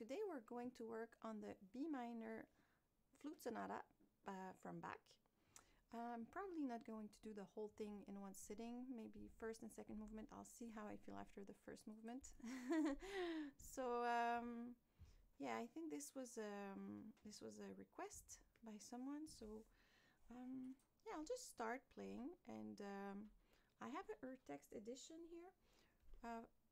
Today we're going to work on the B minor flute sonata from Bach. I'm probably not going to do the whole thing in one sitting, maybe first and second movement. I'll see how I feel after the first movement. So yeah, I think this was a request by someone, so yeah, I'll just start playing. And I have an Urtext edition here.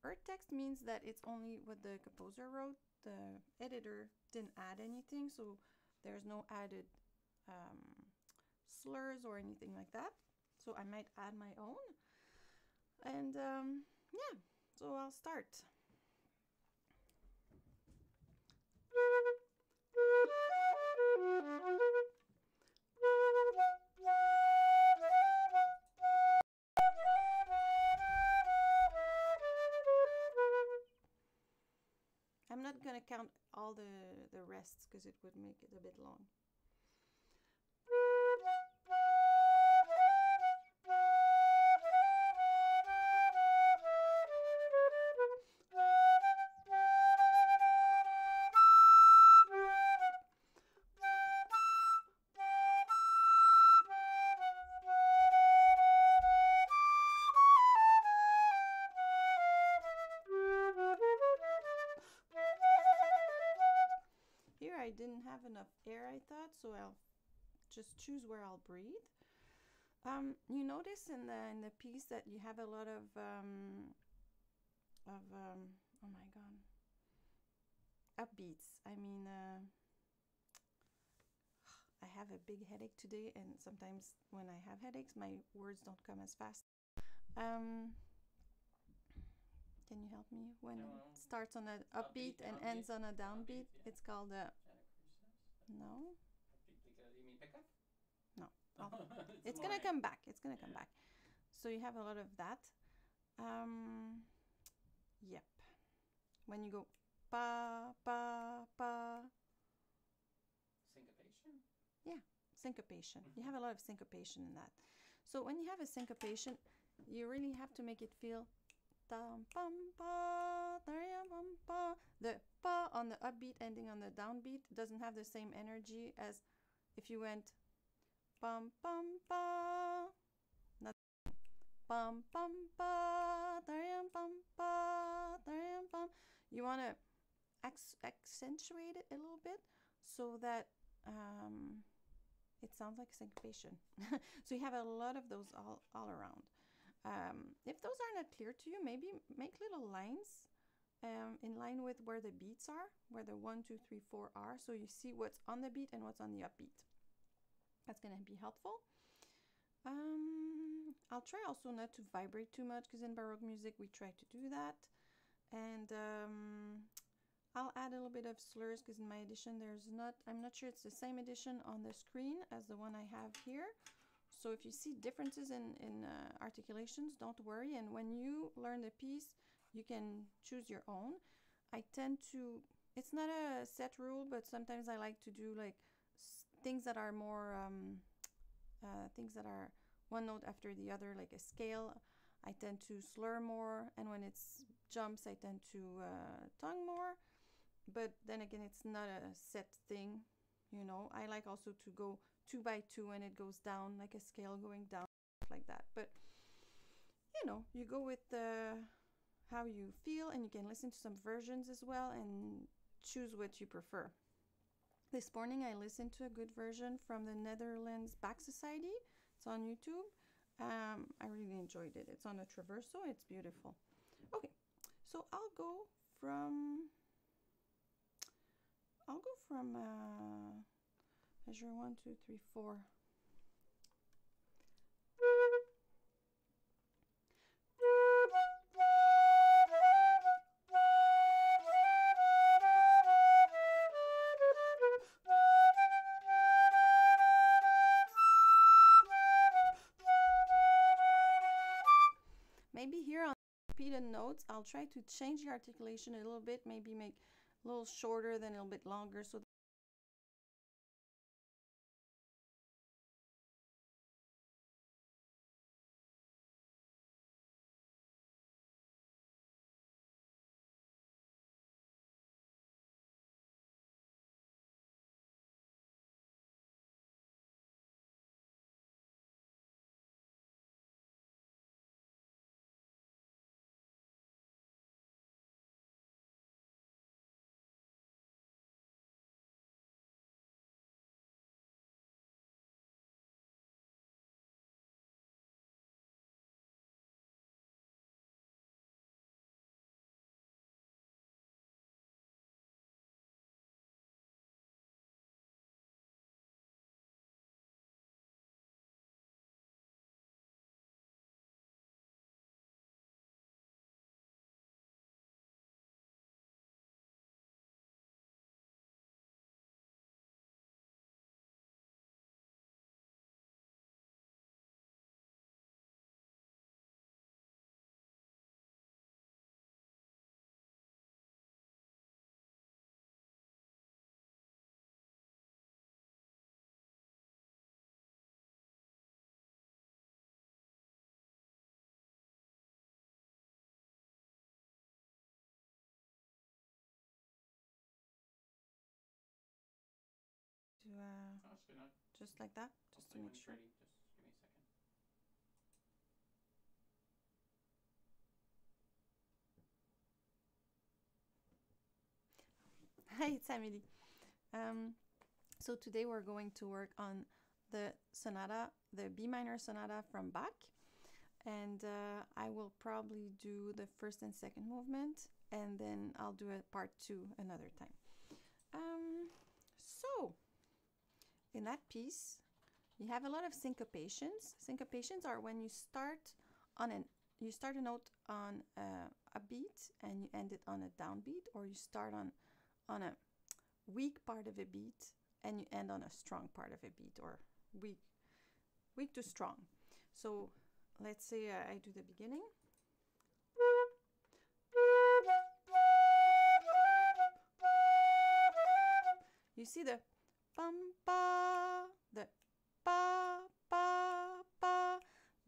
Urtext means that it's only what the composer wrote. The editor didn't add anything, so there's no added slurs or anything like that. So I might add my own. And yeah, so I'll start. I'm not going to count all the rests because it would make it a bit long. I didn't have enough air, I thought, so I'll just choose where I'll breathe. You notice in the piece that you have a lot of oh my god, upbeats. I mean, I have a big headache today, and sometimes when I have headaches, my words don't come as fast. Can you help me? When it starts on an upbeat and ends on a downbeat, yeah. It's called a... No. You mean pickup? No. Oh. It's going to come back. It's going to come back. So you have a lot of that. Yep. When you go pa, pa, pa. Syncopation? Yeah, syncopation. You have a lot of syncopation in that. So when you have a syncopation, you really have to make it feel the pa on the upbeat ending on the downbeat doesn't have the same energy as if you went pam pam pa, not pam pam pa, pam pa, pam. You want to accentuate it a little bit so that it sounds like syncopation. So you have a lot of those all around. If those are not clear to you, maybe make little lines in line with where the beats are, where the 1, 2, 3, 4 are, so you see what's on the beat and what's on the upbeat. That's going to be helpful. I'll try also not to vibrate too much, because in Baroque music we try to do that. And I'll add a little bit of slurs, because in my edition there's not, I'm not sure it's the same edition on the screen as the one I have here. So if you see differences in articulations, don't worry. And when you learn the piece, you can choose your own. I tend to, it's not a set rule, but sometimes I like to do like things that are more, things that are one note after the other, like a scale. I tend to slur more. And when it's jumps, I tend to tongue more. But then again, it's not a set thing. You know, I like also to go 2 by 2 and it goes down like a scale going down like that. But, you know, you go with how you feel, and you can listen to some versions as well and choose what you prefer. This morning I listened to a good version from the Netherlands Bach Society. It's on YouTube. I really enjoyed it. It's on a traverso. It's beautiful. Okay, so I'll go from... measure 1, 2, 3, 4. Maybe here on repeated notes, I'll try to change the articulation a little bit, maybe make a little shorter, then a little bit longer, so just like that, just to make sure. Ready. Just give me a second. Hi, it's Amélie. So today we're going to work on the sonata, the B minor sonata from Bach, and I will probably do the first and second movement, and then I'll do a part 2 another time. So in that piece, you have a lot of syncopations. Syncopations are when you start on a note on a beat and you end it on a downbeat, or you start on a weak part of a beat and you end on a strong part of a beat, or weak to strong. So let's say I do the beginning. You see the bum ba, the ba ba ba.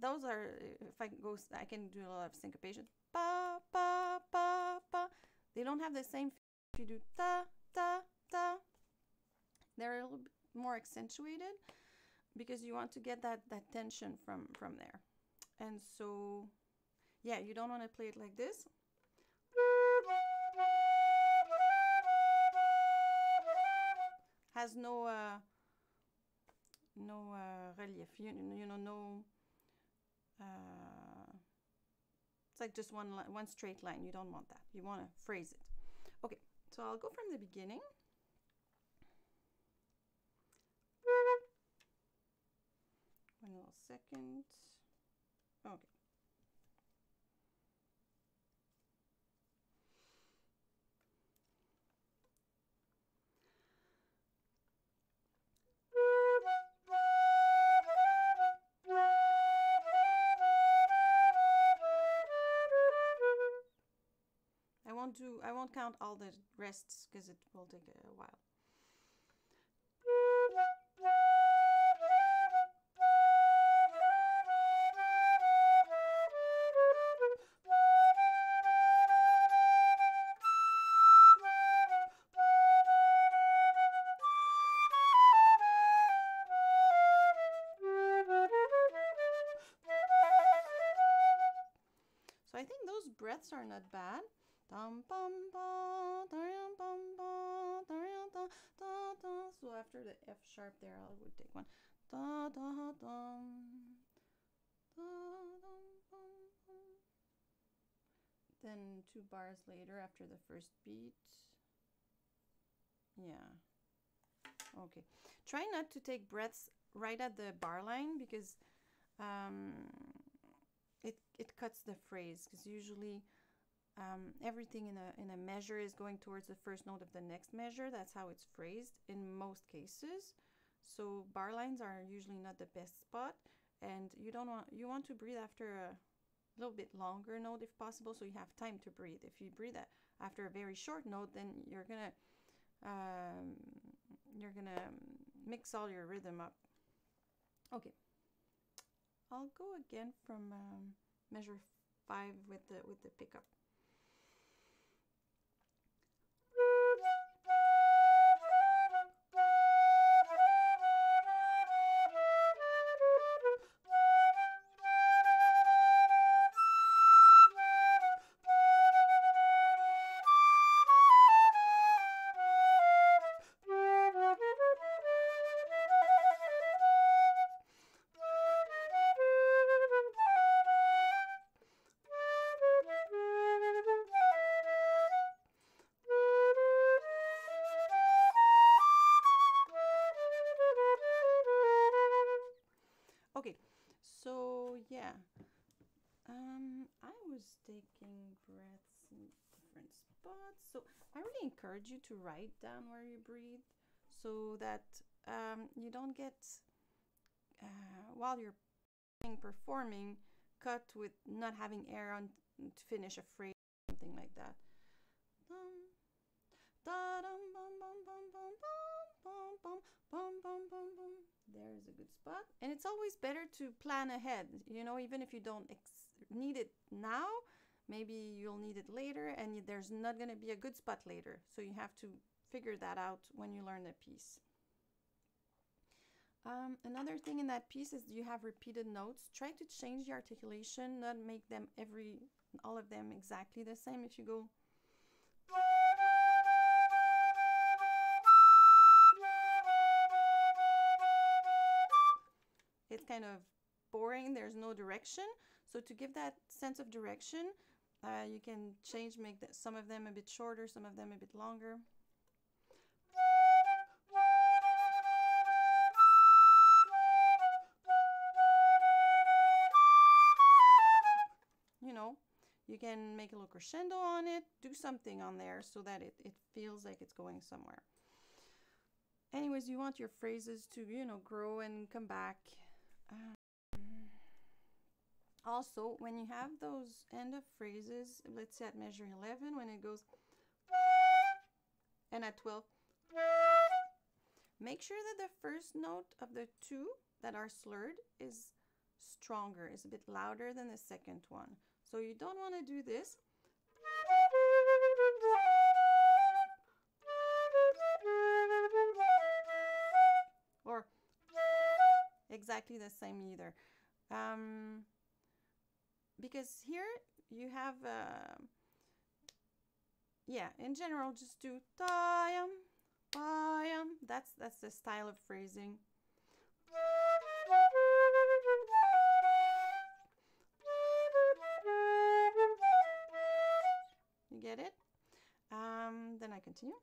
Those are, if I go, I can do a lot of syncopation. Ba ba ba ba. They don't have the same. If you do ta ta ta, they're a little bit more accentuated because you want to get that tension from there. And so, yeah, you don't want to play it like this. Has no no relief, you know, no it's like just one straight line. You don't want that. You want to phrase it. Okay, so I'll go from the beginning. One little second. Okay. I won't count all the rests because it will take a while. So I think those breaths are not bad. So after the F sharp there, I would take one. Then 2 bars later after the first beat. Yeah. Okay. Try not to take breaths right at the bar line because it cuts the phrase, because usually everything in a measure is going towards the first note of the next measure. That's how it's phrased in most cases. So bar lines are usually not the best spot, and you want to breathe after a little bit longer note if possible, so you have time to breathe. If you breathe after a very short note, then you're gonna mix all your rhythm up. Okay, I'll go again from measure 5 with the pickup. Taking breaths in different spots. So I really encourage you to write down where you breathe, so that you don't get while you're performing cut with not having air on to finish a phrase, something like that. There is a good spot, and it's always better to plan ahead, you know, even if you don't need it now, maybe you'll need it later, and there's not going to be a good spot later, so you have to figure that out when you learn the piece. Another thing in that piece is you have repeated notes. Try to change the articulation, not make them all of them exactly the same. If you go it's kind of boring, there's no direction. So to give that sense of direction, you can change, make some of them a bit shorter, some of them a bit longer. You know, you can make a little crescendo on it, do something on there so that it feels like it's going somewhere. Anyways, you want your phrases to, you know, grow and come back. Also, when you have those end of phrases, let's say at measure 11, when it goes and at 12, make sure that the first note of the two that are slurred is stronger, is a bit louder than the second one. So you don't want to do this. Or exactly the same either. Because here you have, yeah, in general, just do tayam, payam. That's the style of phrasing. You get it? Then I continue.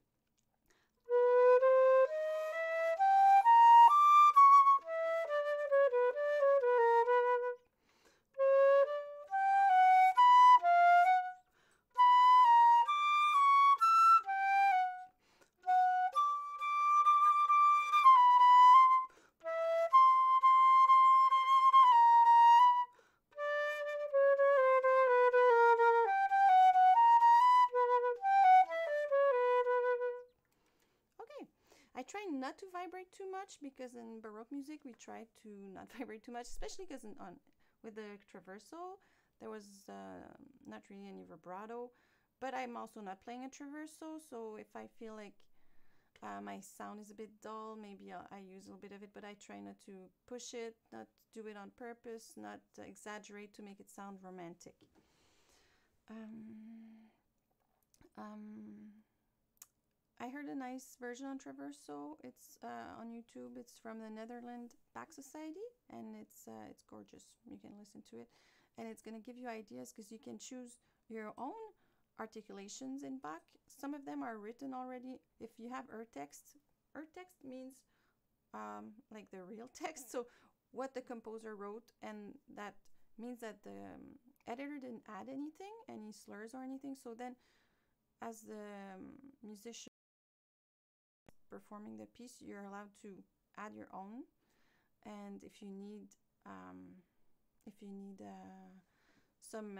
Not to vibrate too much, because in Baroque music we try to not vibrate too much, especially because with the traverso there was not really any vibrato, but I'm also not playing a traverso, so if I feel like my sound is a bit dull, maybe I use a little bit of it, but I try not to push it, not do it on purpose, not exaggerate to make it sound romantic. I heard a nice version on traverso. It's on YouTube. It's from the Netherlands Bach Society, and it's gorgeous. You can listen to it, and it's going to give you ideas because you can choose your own articulations in Bach. Some of them are written already. If you have Urtext, Urtext means like the real text, so what the composer wrote, and that means that the editor didn't add anything, any slurs or anything. So then, as the musician performing the piece, you're allowed to add your own, and if you need some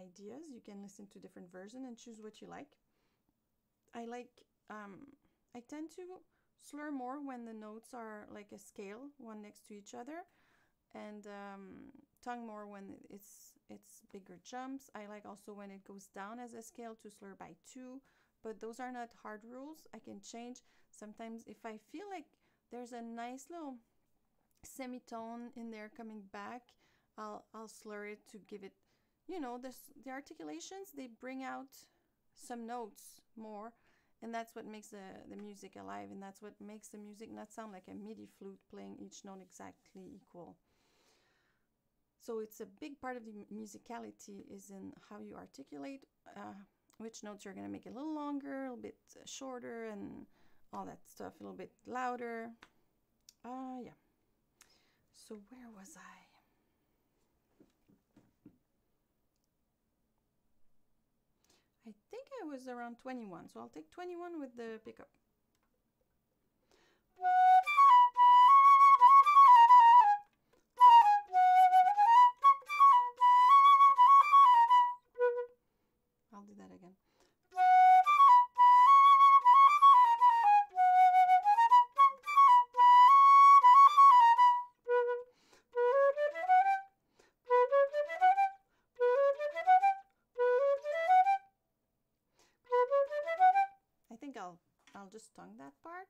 ideas, you can listen to different versions and choose what you like. I tend to slur more when the notes are like a scale, one next to each other, and tongue more when it's bigger jumps. I like also when it goes down as a scale to slur by two. But those are not hard rules. I can change. Sometimes if I feel like there's a nice little semitone in there coming back, I'll slur it to give it, you know, the articulations, they bring out some notes more. And that's what makes the music alive. And that's what makes the music not sound like a MIDI flute playing each note exactly equal. So it's a big part of the musicality is in how you articulate, which notes you're going to make a little longer, a little bit shorter, and all that stuff, a little bit louder. Yeah. So where was I? I think I was around 21, so I'll take 21 with the pickup. I'll do that again. I think I'll just tongue that part.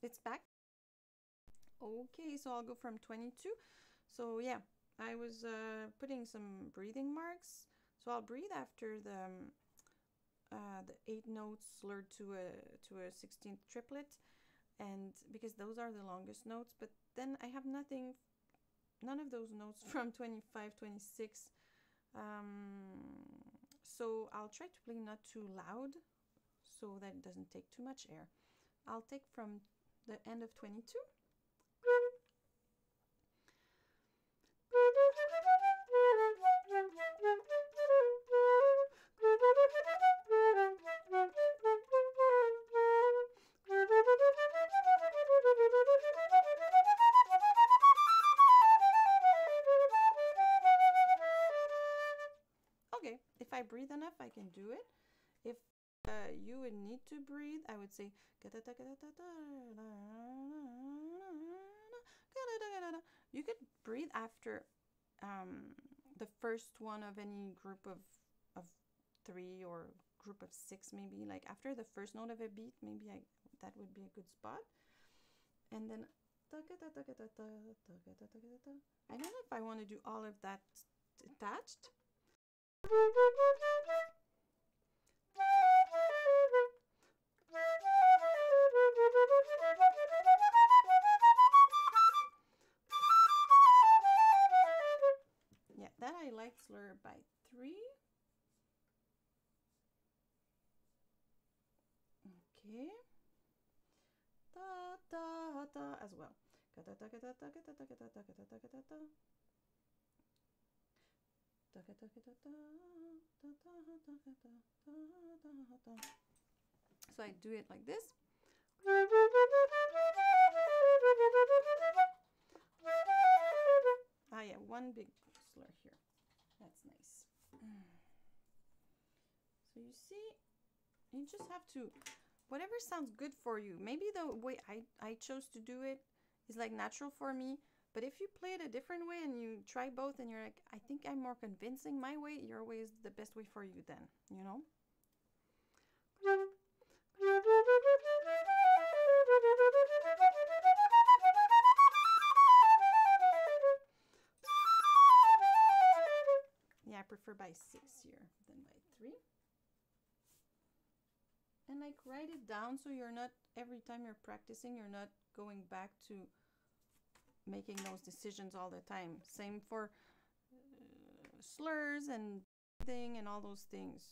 It's back. Okay, so I'll go from 22. So yeah, I was putting some breathing marks. So I'll breathe after the eighth notes slurred to a 16th triplet, and because those are the longest notes. But then I have nothing, none of those notes from 25, 26. So I'll try to play not too loud, so that it doesn't take too much air. I'll take from the end of 22. Okay, if I breathe enough, I can do it. If you would need to breathe, I would say you could breathe after the first one of any group of three or group of six, maybe like after the first note of a beat, maybe that would be a good spot. And then I don't know if I want to do all of that attached. Yeah, that I like slur by 3. Okay. Ta ta ta as well. So I do it like this. Ah yeah, one big slur here. That's nice. So you see, you just have to, whatever sounds good for you. Maybe the way I chose to do it is like natural for me. But if you play it a different way and you try both and you're like, I think I'm more convincing my way, your way is the best way for you then, you know? Yeah, I prefer by 6 here than by 3. And like write it down so you're not, every time you're practicing, you're not going back to making those decisions all the time. Same for slurs and breathing and all those things.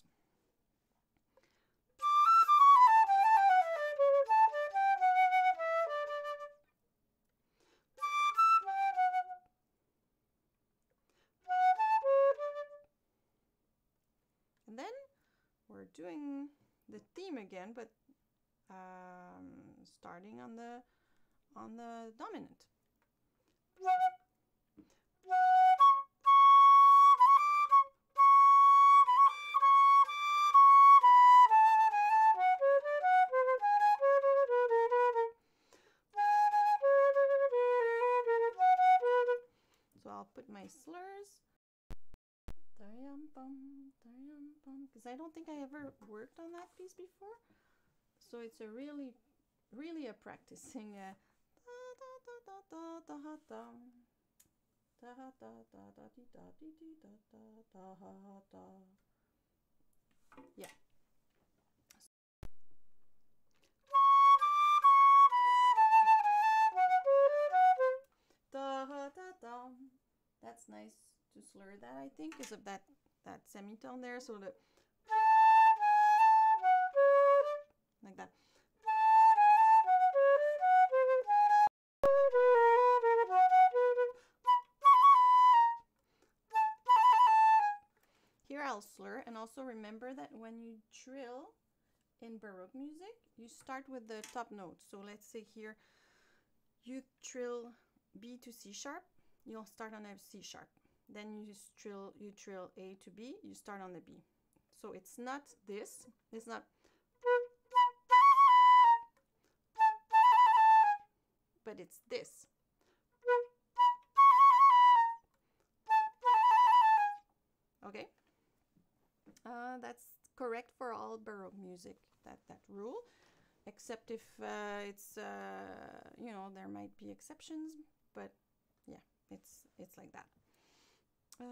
And then we're doing the theme again, but starting on the dominant. So I'll put my slurs. Because I don't think I ever worked on that piece before. So it's a really a practicing. Yeah. That's nice to slur that, I think, because of that semitone there. So the like that. Here I'll slur, and also remember that when you trill in Baroque music, you start with the top note. So let's say here you trill B to C sharp, you'll start on a C sharp. Then you trill A to B, you start on the B. So it's not this, it's not, but it's this. Okay, that's correct for all Baroque music, that rule, except if it's, you know, there might be exceptions, but yeah, it's like that. So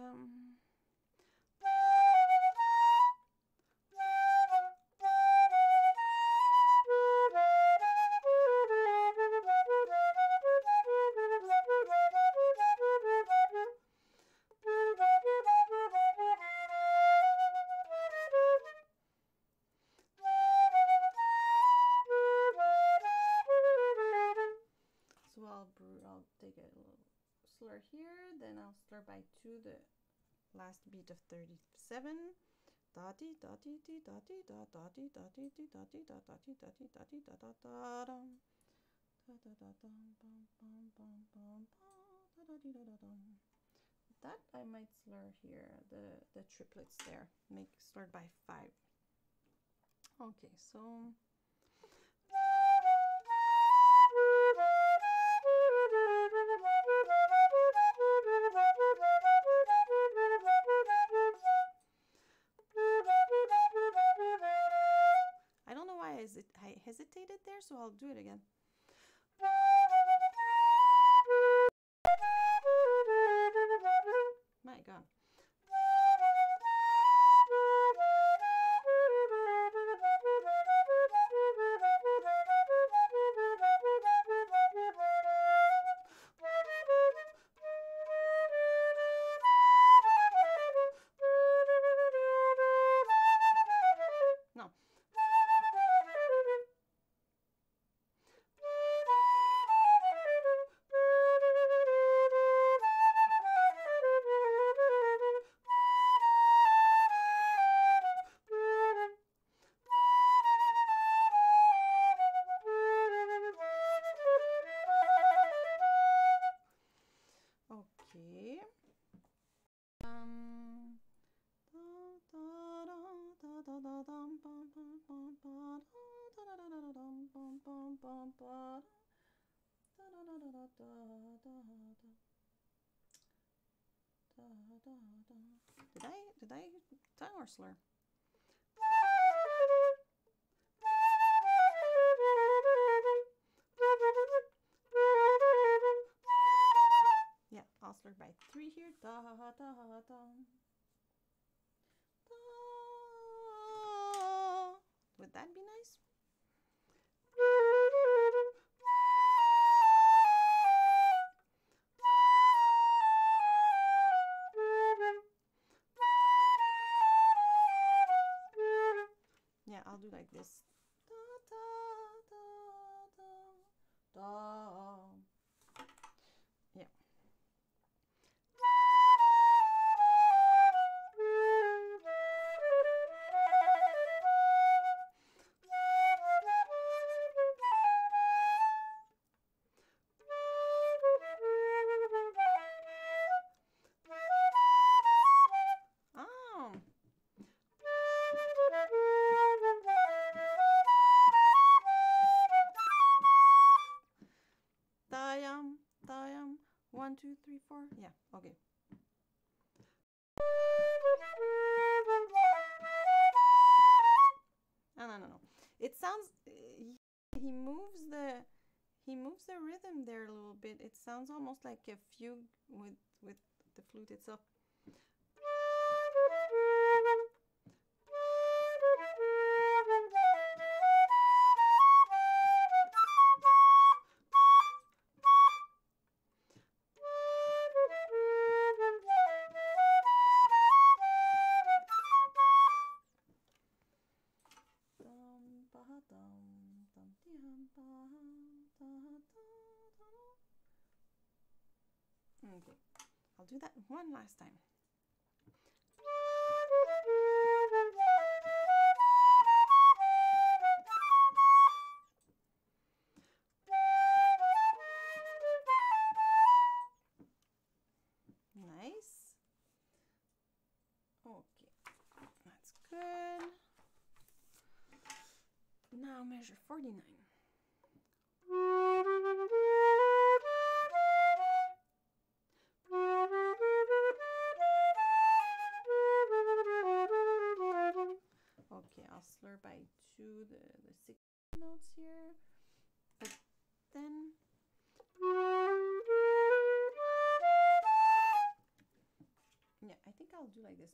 I'll take a little slur here, then I'll slur by two the last beat of 37. That I might slur here, the triplets there, make slurred by 5. Okay, so I hesitated there, so I'll do it again. My God. Did I tongue or slur? Yeah, I'll slur by 3 here. Would that be nice? Yeah, I'll do like this. Yeah. more? Yeah, okay. No. It sounds he moves the rhythm there a little bit. It sounds almost like a fugue with the flute itself. Okay, I'll do that one last time. Nice. Okay, that's good. Now measure 49. By two the six notes here, but then yeah, I think I'll do like this.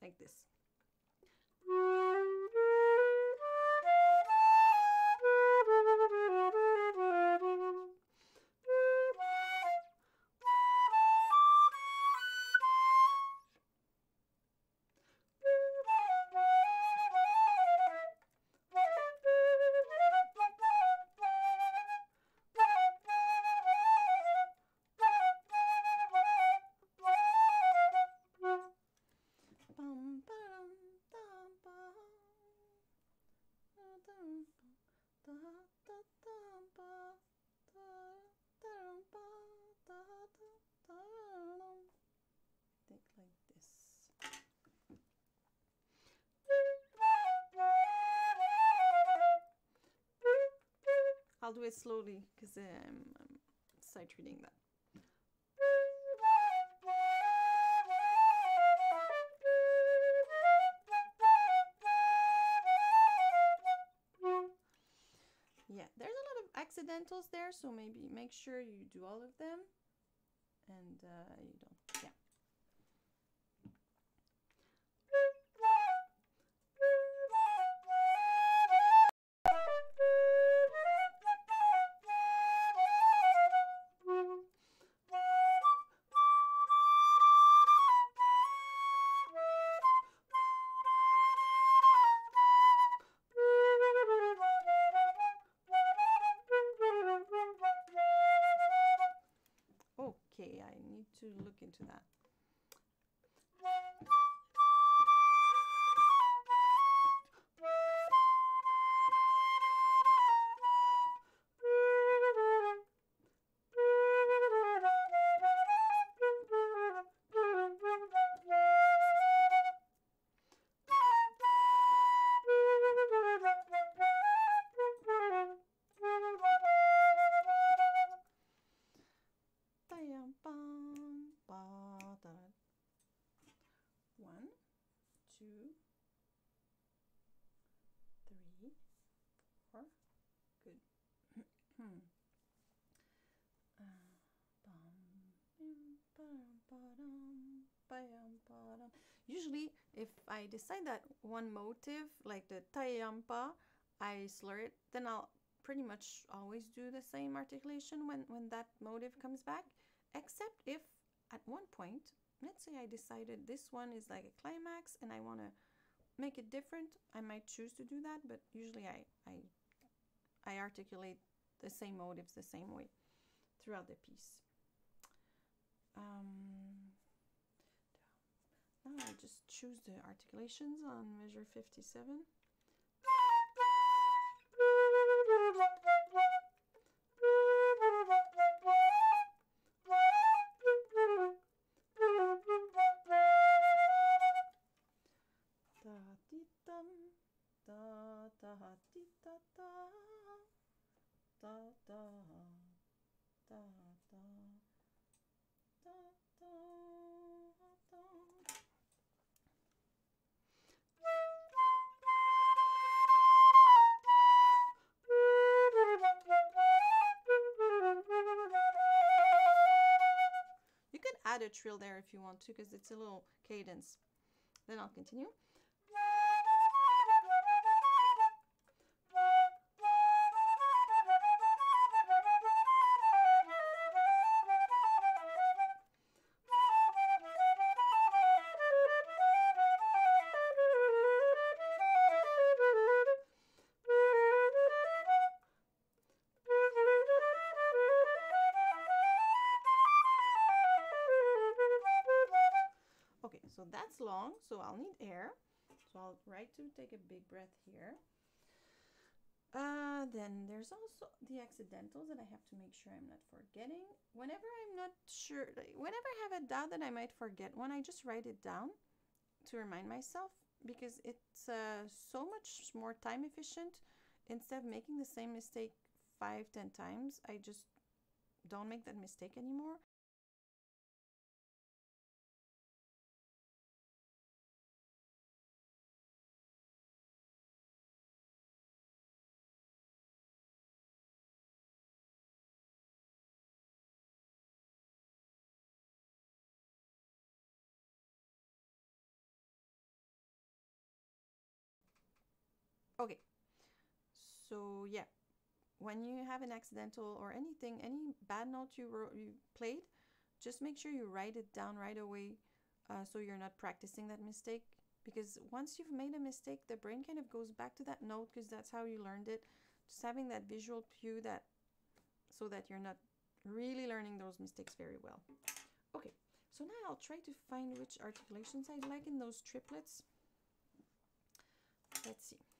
Like this. I'll do it slowly because I'm sight reading that. Yeah, there's a lot of accidentals there, so maybe make sure you do all of them and you don't. Yeah. Into that. Usually, if I decide that one motive, like the tayampa, I slur it, then I'll pretty much always do the same articulation when that motive comes back, except if at one point, let's say I decided this one is like a climax and I want to make it different, I might choose to do that, but usually I articulate the same motives the same way throughout the piece. Now I just choose the articulations on measure 57. Da add a trill there if you want to, because it's a little cadence. Then I'll continue. So that's long, so I'll need air. So I'll try to take a big breath here. Then there's also the accidentals that I have to make sure I'm not forgetting. Whenever I'm not sure, whenever I have a doubt that I might forget one, I just write it down to remind myself, because it's so much more time efficient. Instead of making the same mistake 5-10 times, I just don't make that mistake anymore. Okay, so yeah, when you have an accidental or anything, any bad note you played, just make sure you write it down right away, so you're not practicing that mistake. Because once you've made a mistake, the brain kind of goes back to that note, because that's how you learned it. Just having that visual cue, that so that you're not really learning those mistakes very well. Okay, so now I'll try to find which articulations I like in those triplets. Let's see. Okay.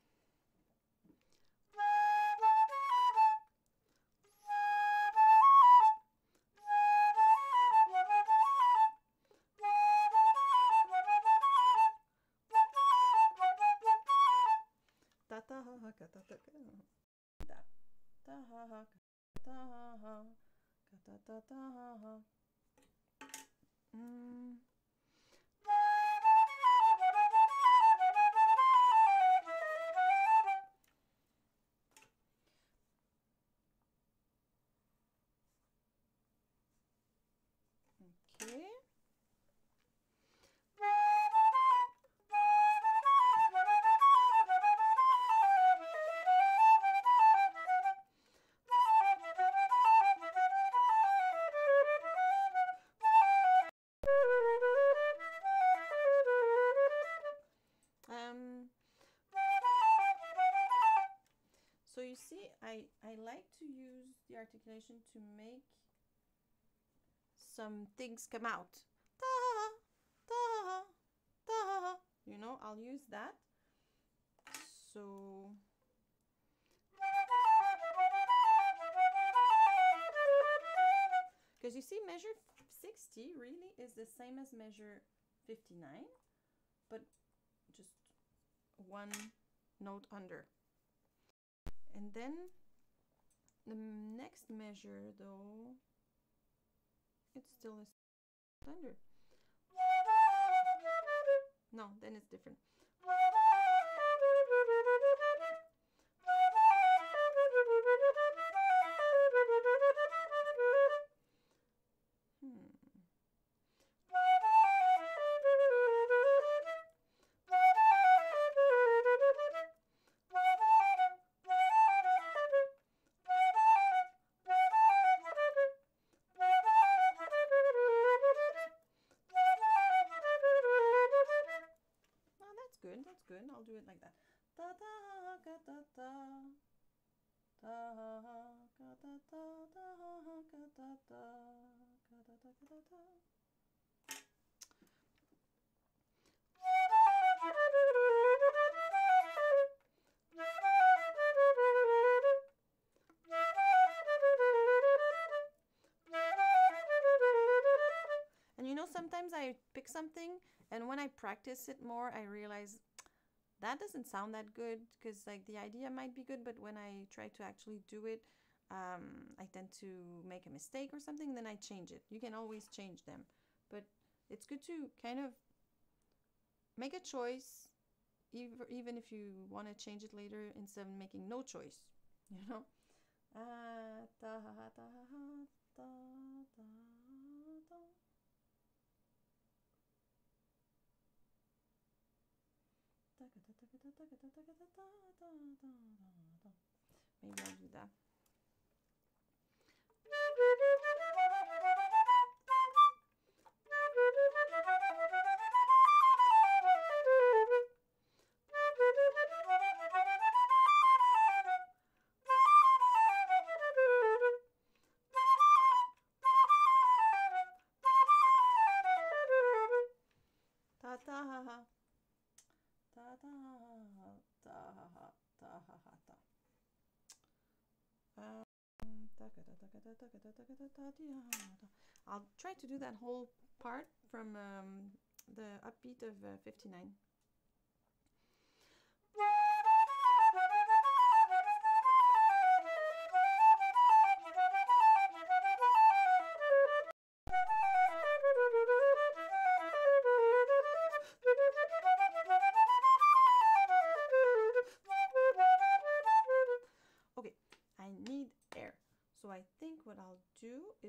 So you see, I like to use the articulation to make some things come out. You know, I'll use that. So because you see, measure 60 really is the same as measure 59, but just one note under. And then the next measure, though, it's still a thunder. No, then it's different. Good, I'll do it like that. And you know, sometimes I pick something, and when I practice it more, I realize that doesn't sound that good, because like the idea might be good, but when I try to actually do it, I tend to make a mistake or something, then I change it. You can always change them, but it's good to kind of make a choice, even if you want to change it later, instead of making no choice, you know. Maybe I'll do that. I'll try to do that whole part from the upbeat of 59.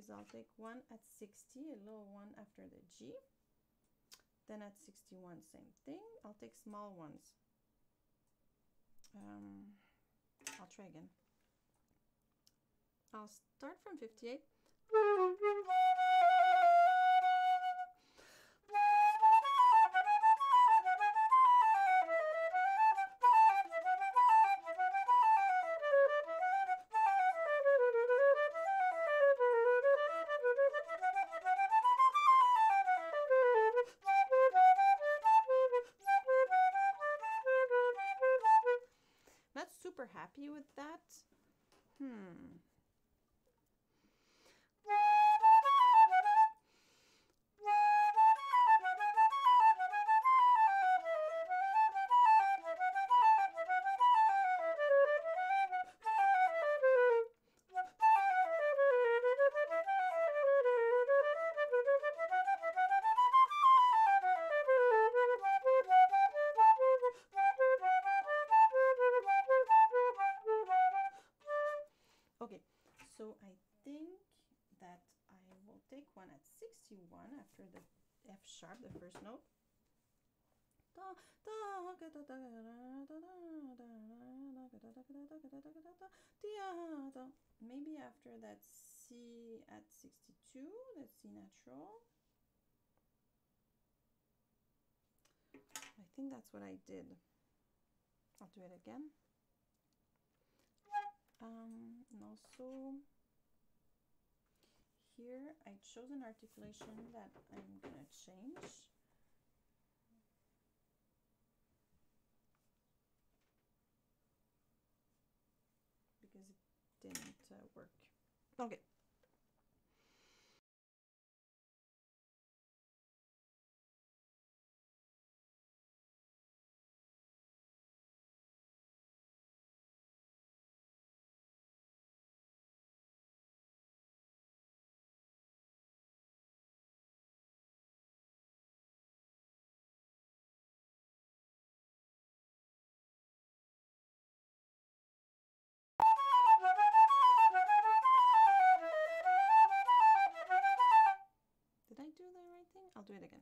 I'll take one at 60, a little one after the G, then at 61 same thing. I'll take small ones. I'll try again. I'll start from 58. Happy with that. After the F sharp, the first note, maybe after that C at 62, that's C natural. I think that's what I did. I'll do it again. And also here, I chose an articulation that I'm gonna change. Because it didn't work. Okay. Did I do the right thing? I'll do it again.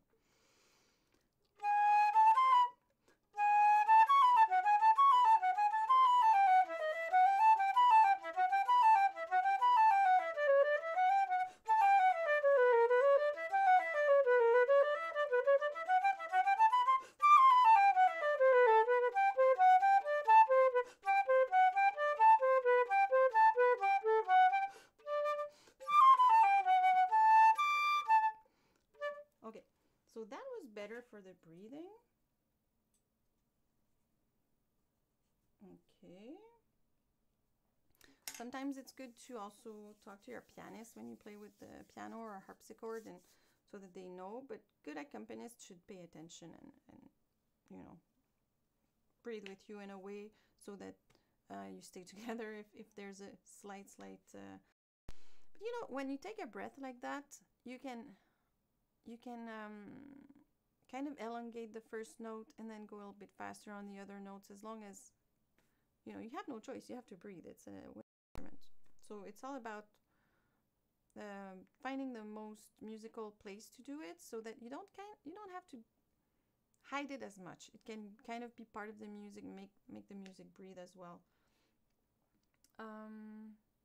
For the breathing. Okay. Sometimes it's good to also talk to your pianist when you play with the piano or a harpsichord, and so that they know, but good accompanists should pay attention and you know, breathe with you in a way so that you stay together if there's a slight but you know, when you take a breath like that, you can kind of elongate the first note and then go a little bit faster on the other notes, as long as, you know, you have no choice. You have to breathe. It's a wind instrument. So it's all about finding the most musical place to do it, so that you don't have to hide it as much. It can kind of be part of the music, make the music breathe as well.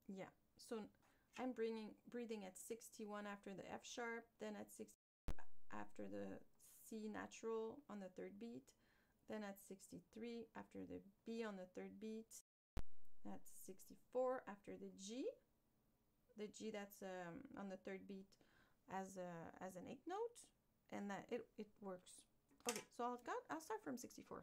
Yeah, so I'm breathing at 61 after the F sharp, then at 62 after the C natural on the third beat, then at 63 after the B on the third beat, at 64 after the G. The G that's on the third beat as an eighth note, and that it works. Okay, so I'll start from 64.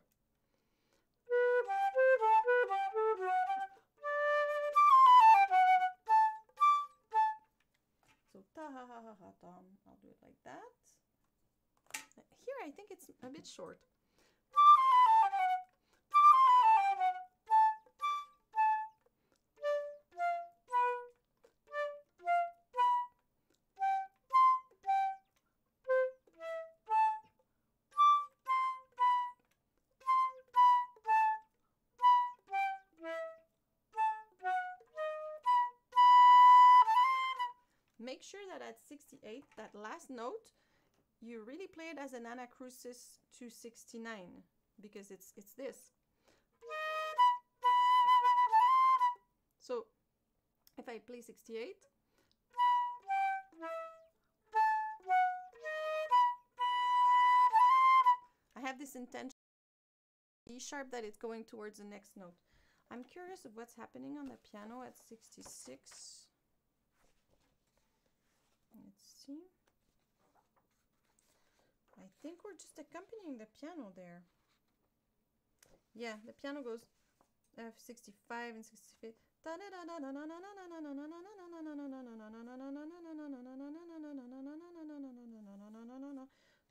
So ta ha ha ha ha tom. I'll do it like that. Here I think it's a bit short. Make sure that at 68, that last note, you really play it as an anacrusis to 69, because it's this. So if I play 68, I have this intention E sharp that it's going towards the next note. I'm curious of what's happening on the piano at 66. Let's see. I think we're just accompanying the piano there. Yeah, the piano goes F65 and 65.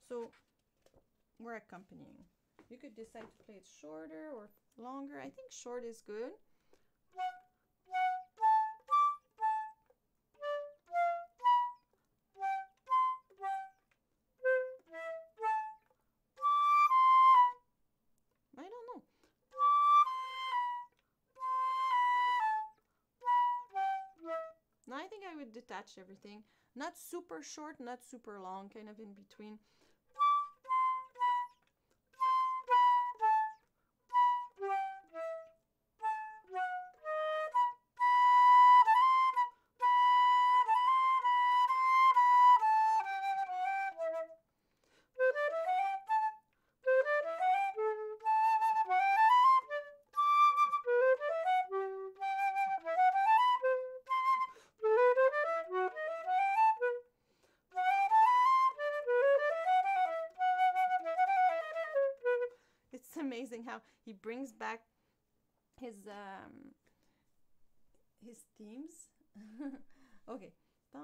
So we're accompanying. You could decide to play it shorter or longer. I think short is good. Detach everything, not super short, not super long, kind of in between. Amazing how he brings back his themes. Okay. Did I?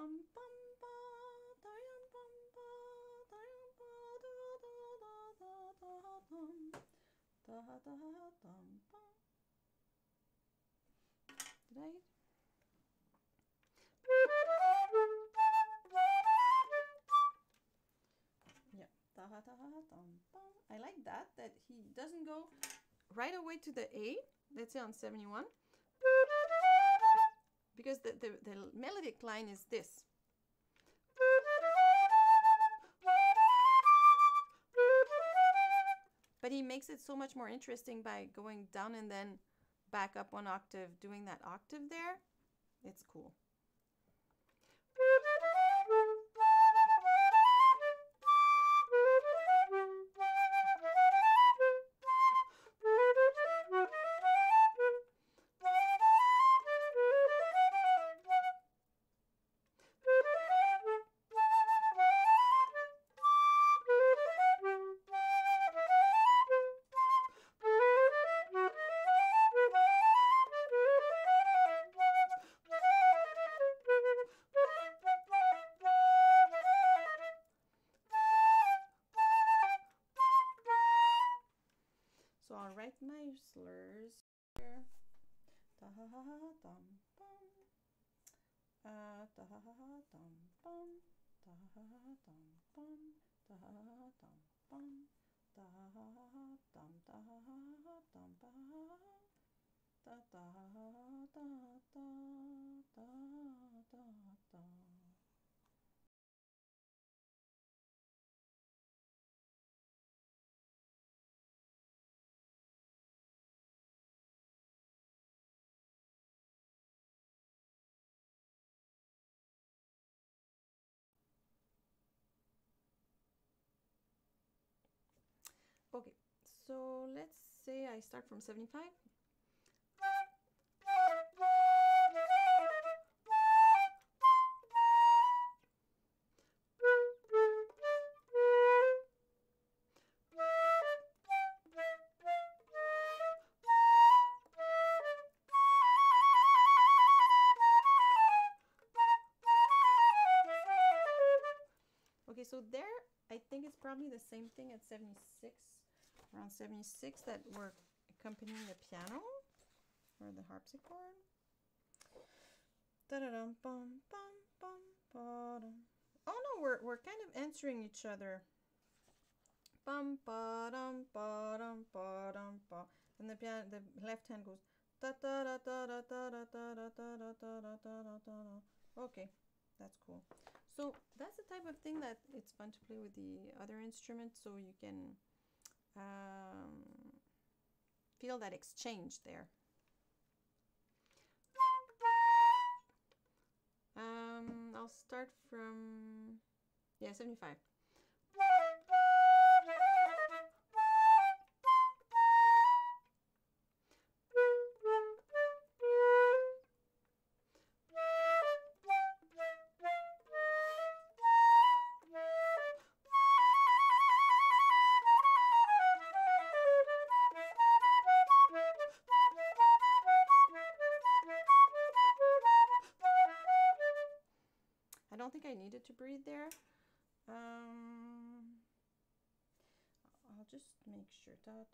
Yeah. I like that he doesn't go right away to the A, let's say on 71, because the melodic line is this. But he makes it so much more interesting by going down and then back up one octave, doing that octave there. It's cool. Slurs here. Okay, so let's say I start from 75. Okay, so there, I think it's probably the same thing at 76, around 76 that we're accompanying the piano or the harpsichord. Oh no, we're kind of answering each other. And the piano, the left hand goes. Okay, that's cool. So that's the type of thing that it's fun to play with the other instruments, so you can feel that exchange there. I'll start from, yeah, 75. I needed to breathe there. I'll just make sure. I'll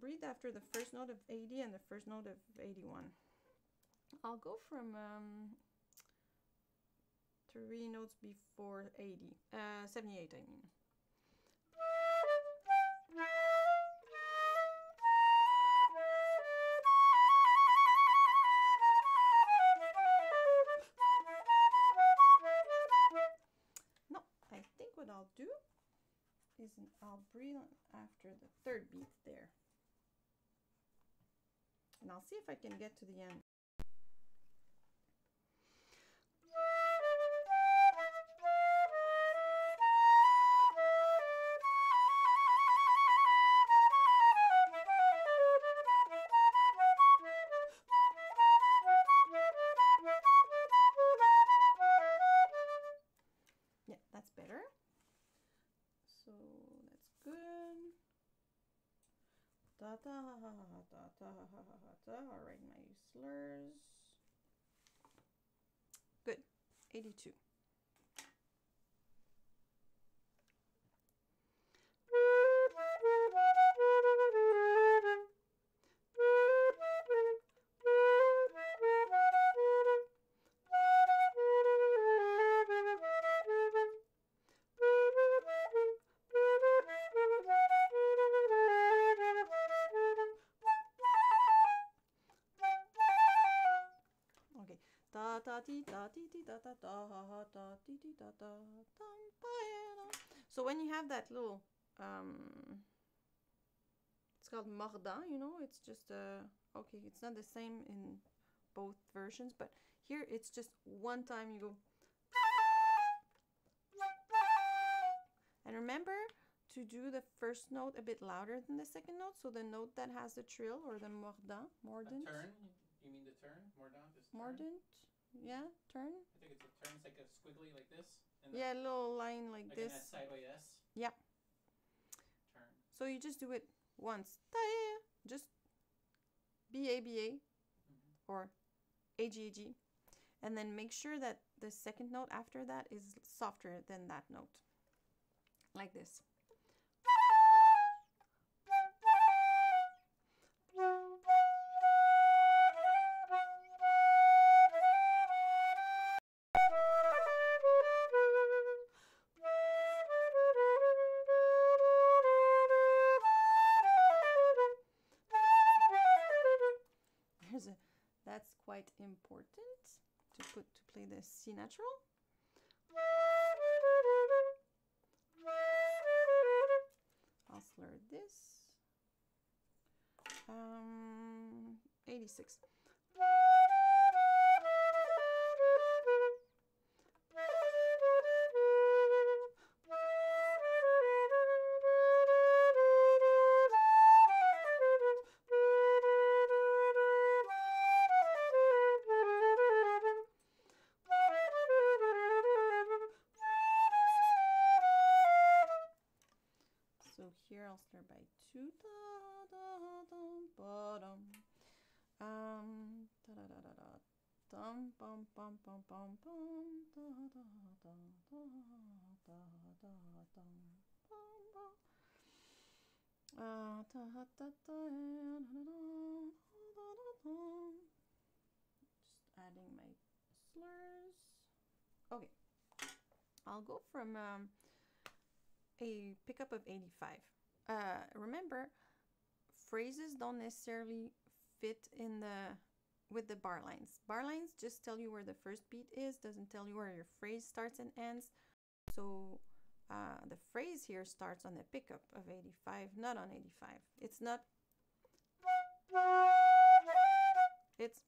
breathe after the first note of 80 and the first note of 81. I'll go from 3 notes before 80, 78 I mean. No, I think what I'll do is I'll breathe after the third beat there. And I'll see if I can get to the end. All right, my slurs. Good. 82. So when you have that little, it's called mordant, you know, it's just okay, it's not the same in both versions, but here it's just one time you go. And remember to do the first note a bit louder than the second note, so the note that has the trill or the mordant, mordant. Turn? You mean the turn? Mordant is turn? Mordant. Yeah, turn. I think it's a turn. It's like a squiggly like this. And yeah, a little line like this. Like a sideways S. Yeah. Turn. So you just do it once. Just B-A-B-A or A-G-A-G. And then make sure that the second note after that is softer than that note. Like this. That's quite important to put to play the C natural. I'll slur this. 86. So here I'll start by two, da da da bottom, da da da da da, dum bum bum bum bum bum, da da da da da da dum bum bum, ah da da da da da da da. Just adding my slurs. Okay, I'll go from a pickup of 85. Remember, phrases don't necessarily fit in the with the bar lines. Bar lines just tell you where the first beat is, doesn't tell you where your phrase starts and ends. So the phrase here starts on the pickup of 85, not on 85. It's not. It's.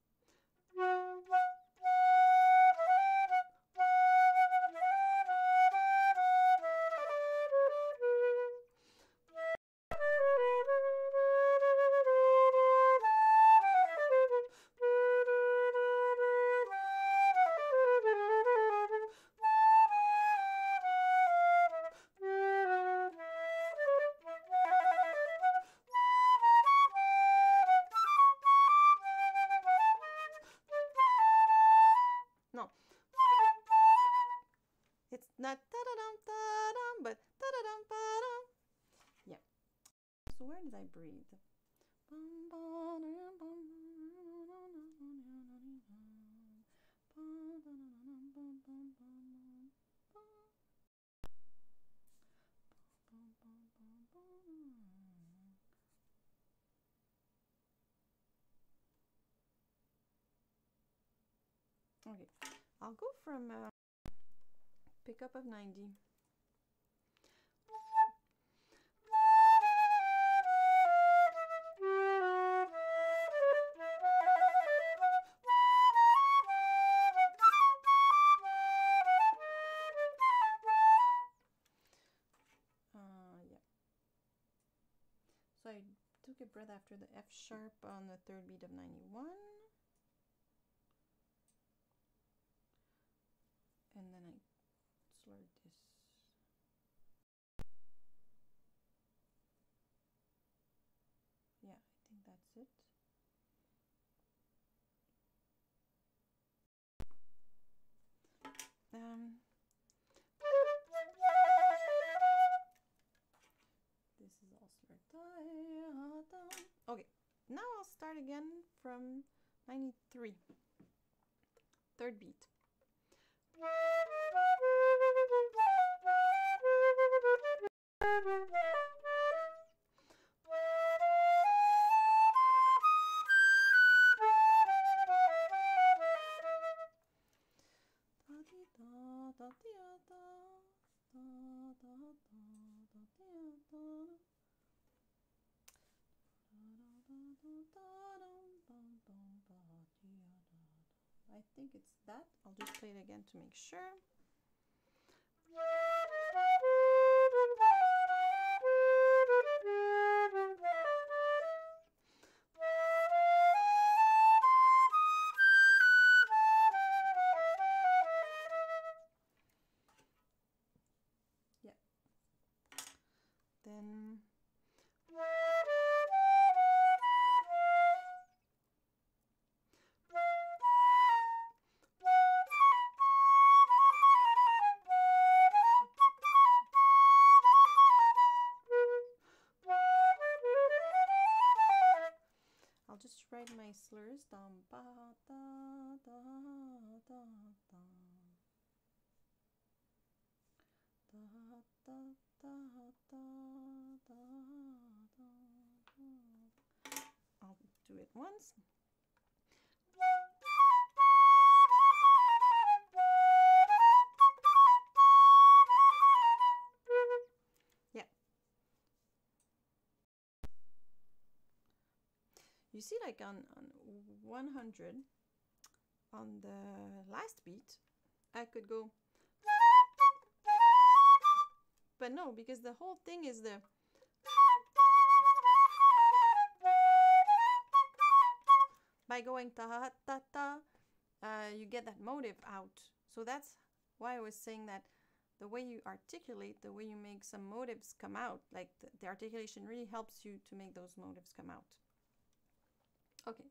Okay, I'll go from pickup of 90. So I took a breath after the F sharp on the third beat of 91. And then I slurred this. Yeah, I think that's it. This is all slurred. Okay, now I'll start again from 93, third beat. I think it's that. I'll just play it again to make sure. Yeah. Then write my slurs down. Ba, da, da, da, da. Da, da, da, da, da, da. I'll do it once. You see, like on 100, on the last beat, I could go, but no, because the whole thing is the by going ta ta ta, you get that motive out. So that's why I was saying that the way you articulate, the way you make some motives come out, like the articulation really helps you to make those motives come out. Okay,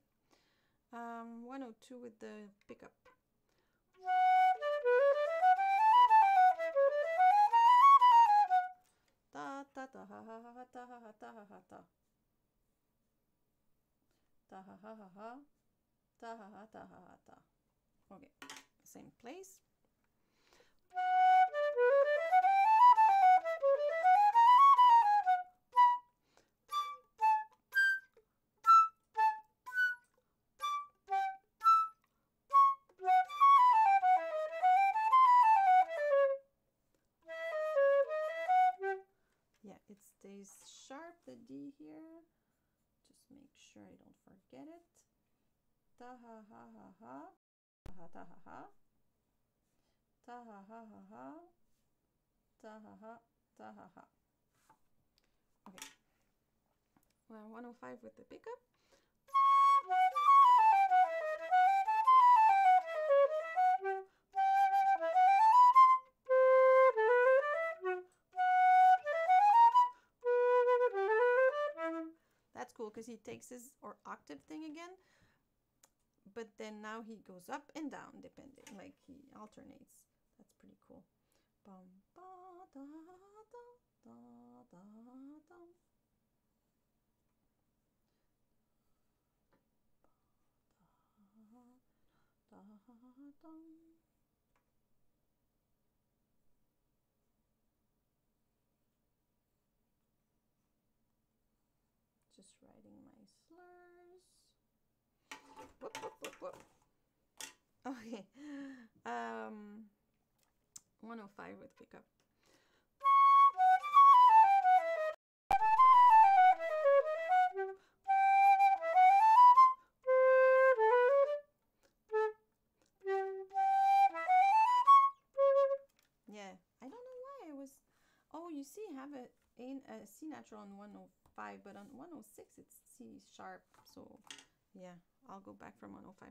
102 with the pickup. Ta ta ta ha ha ha ta ha ha ta ha ha ta. Ta ha ha ha ha ta ha ha ta ha ha ta. Okay, same place. Sharp, the D here, just make sure I don't forget it. Ta ha ha ha ha, ta ha ha, ta ha ha ha, ta ha ha, ta ha ha. Okay, well, 105 with the pickup. Because he takes his or octave thing again, but then now he goes up and down depending, like he alternates. That's pretty cool. Bum, ba, da, da, da, da, da. Da, da, da. Just writing my slurs. Whoop, whoop, whoop, whoop. Okay. 105 with pickup. Yeah. I don't know why I was... Oh, you see, I have a C natural on 105. But on 106 it's C sharp, so yeah, I'll go back from 105.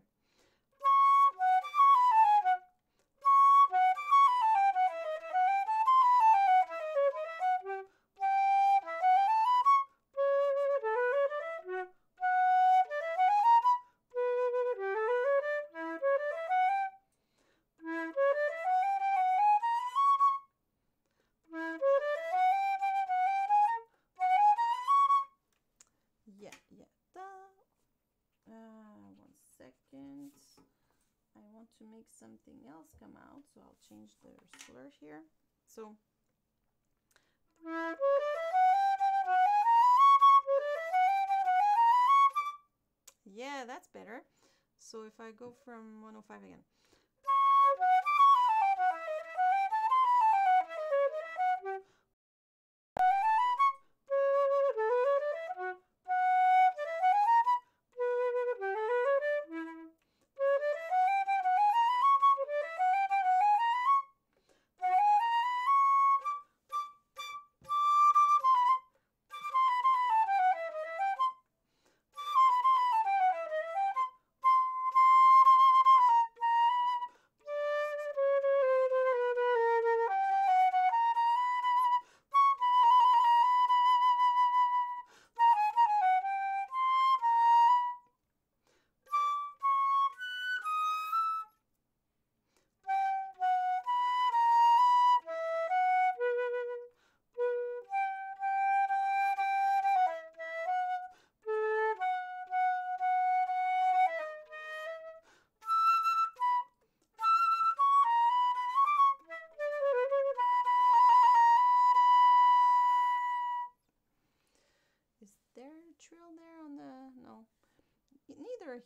Something else come out, so I'll change the slur here. So yeah, that's better. So if I go from 105 again,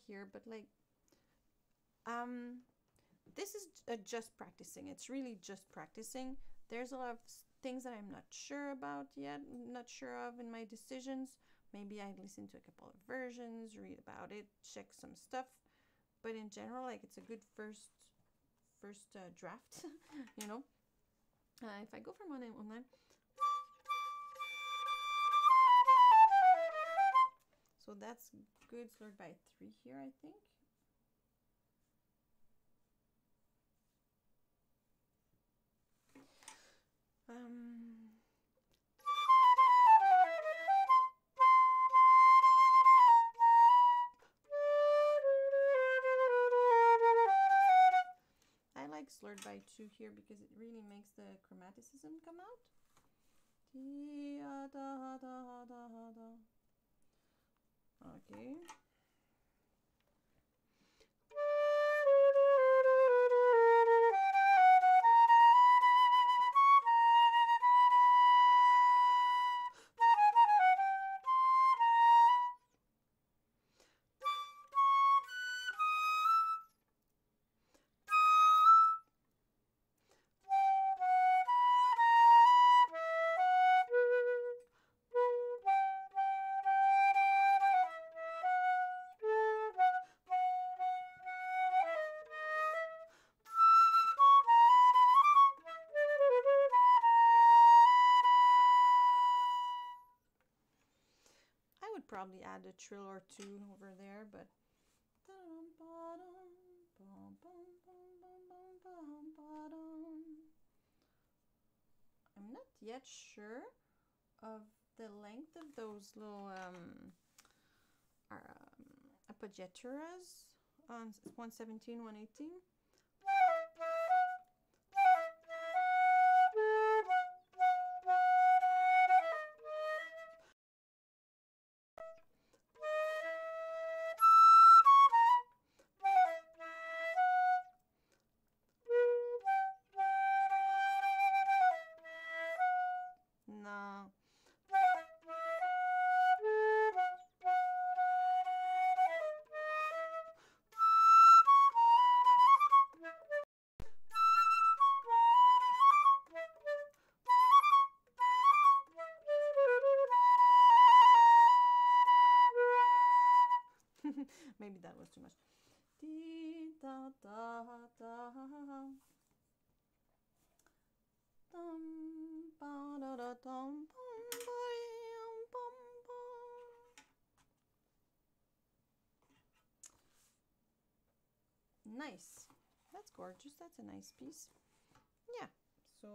here, but like this is just practicing. It's really just practicing. There's a lot of things that I'm not sure about yet, not sure of in my decisions, Maybe I listen to a couple of versions, read about it, check some stuff. But in general, like, it's a good first draft, you know. If I go from one line, so that's good, slurred by 3 here, I think. I like slurred by 2 here because it really makes the chromaticism come out. Okay. Probably add a trill or 2 over there, but I'm not yet sure of the length of those little appoggiaturas on 117, 118. Maybe that was too much. Nice. That's gorgeous. That's a nice piece. Yeah. So,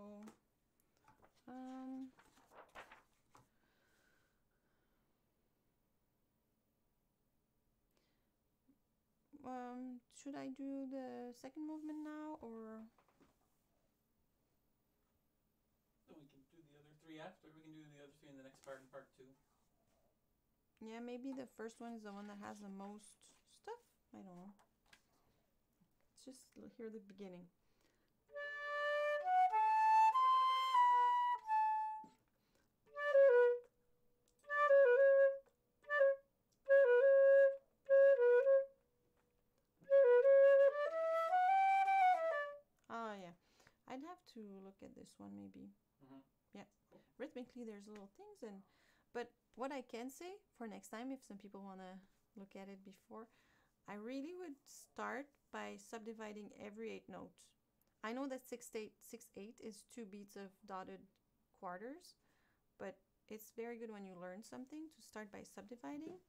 should I do the second movement now, or? No, we can do the other 3 after. We can do the other 3 in the next part, in part 2. Yeah, maybe the first one is the one that has the most stuff. I don't know. Let's just hear the beginning. To look at this one, maybe. Mm-hmm. Yeah, cool. Rhythmically there's little things, and but what I can say for next time, if some people want to look at it before, I really would start by subdividing every 8 notes. I know that 6/8 is 2 beats of dotted quarters, but it's very good when you learn something to start by subdividing,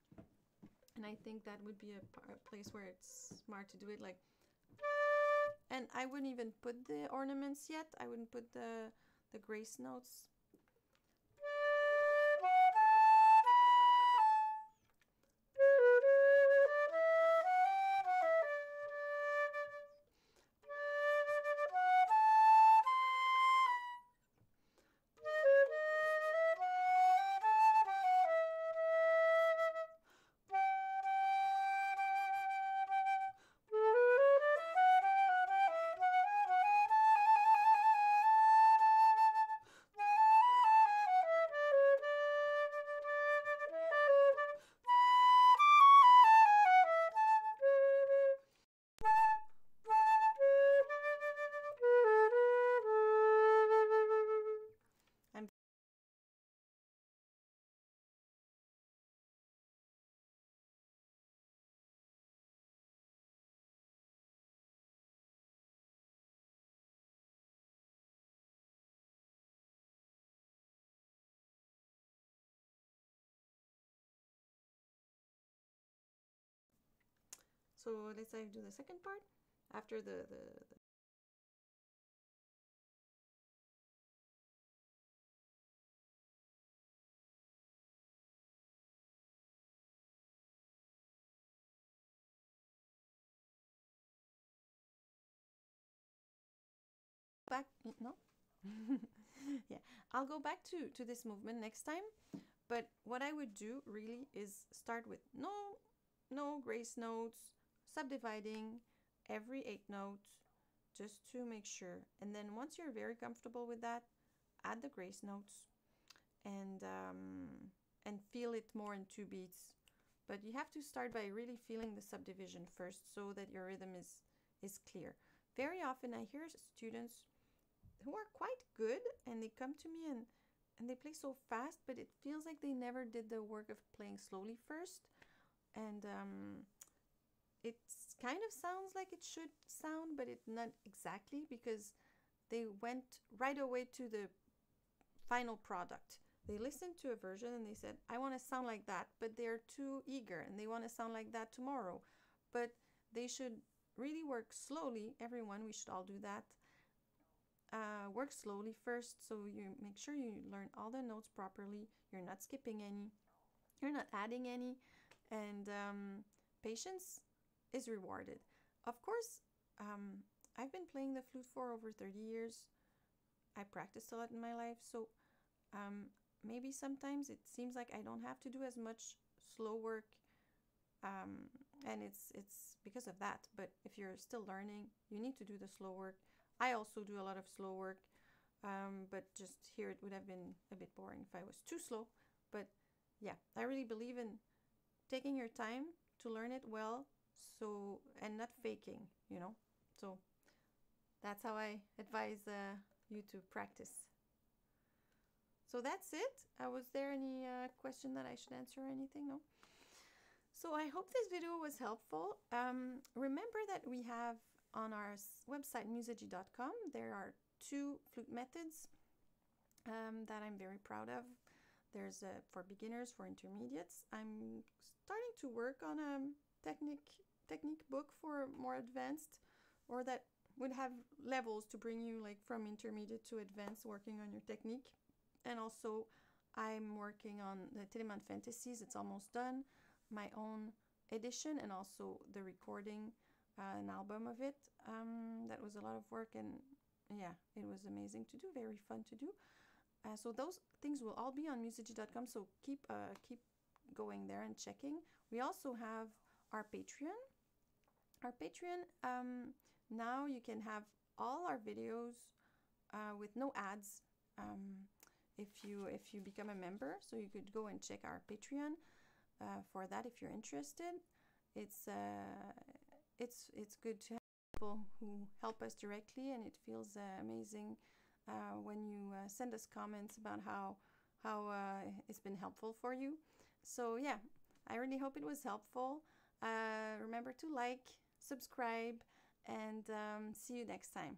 and I think that would be a place where it's smart to do it like. And I wouldn't even put the ornaments yet. I wouldn't put the grace notes. So let's say I do the second part after the back, no? Yeah, I'll go back to this movement next time, but what I would do really is start with no grace notes, subdividing every 8 notes just to make sure, and then once you're very comfortable with that, add the grace notes and feel it more in 2 beats, but you have to start by really feeling the subdivision first so that your rhythm is clear. Very often I hear students who are quite good and they come to me and they play so fast, but it feels like they never did the work of playing slowly first, and it kind of sounds like it should sound, but it's not exactly, because they went right away to the final product. They listened to a version and they said, I want to sound like that, but they're too eager and they want to sound like that tomorrow. But they should really work slowly, everyone, we should all do that. Work slowly first, so you make sure you learn all the notes properly, you're not skipping any, you're not adding any, and patience is rewarded. Of course, I've been playing the flute for over 30 years, I practiced a lot in my life, so maybe sometimes it seems like I don't have to do as much slow work, and it's because of that, but if you're still learning, you need to do the slow work. I also do a lot of slow work, but just here it would have been a bit boring if I was too slow. But yeah, I really believe in taking your time to learn it well, so, and not faking, you know. So that's how I advise you to practice. So that's it. Was there any question that I should answer or anything? No? So I hope this video was helpful. Remember that we have on our website musogy.com, there are 2 flute methods that I'm very proud of. There's for beginners, for intermediates. I'm starting to work on a technique book for more advanced, or that would have levels to bring you like from intermediate to advanced, working on your technique. And also I'm working on the Telemann Fantasies, it's almost done, my own edition, and also the recording. An album of it. That was a lot of work, and yeah, it was amazing to do, very fun to do. So those things will all be on musogy.com, so keep going there and checking. We also have our Patreon. Our Patreon, now you can have all our videos with no ads if you become a member, so you could go and check our Patreon for that if you're interested. It's good to have people who help us directly, and it feels amazing when you send us comments about how it's been helpful for you. So yeah, I really hope it was helpful. Remember to like, subscribe, and see you next time.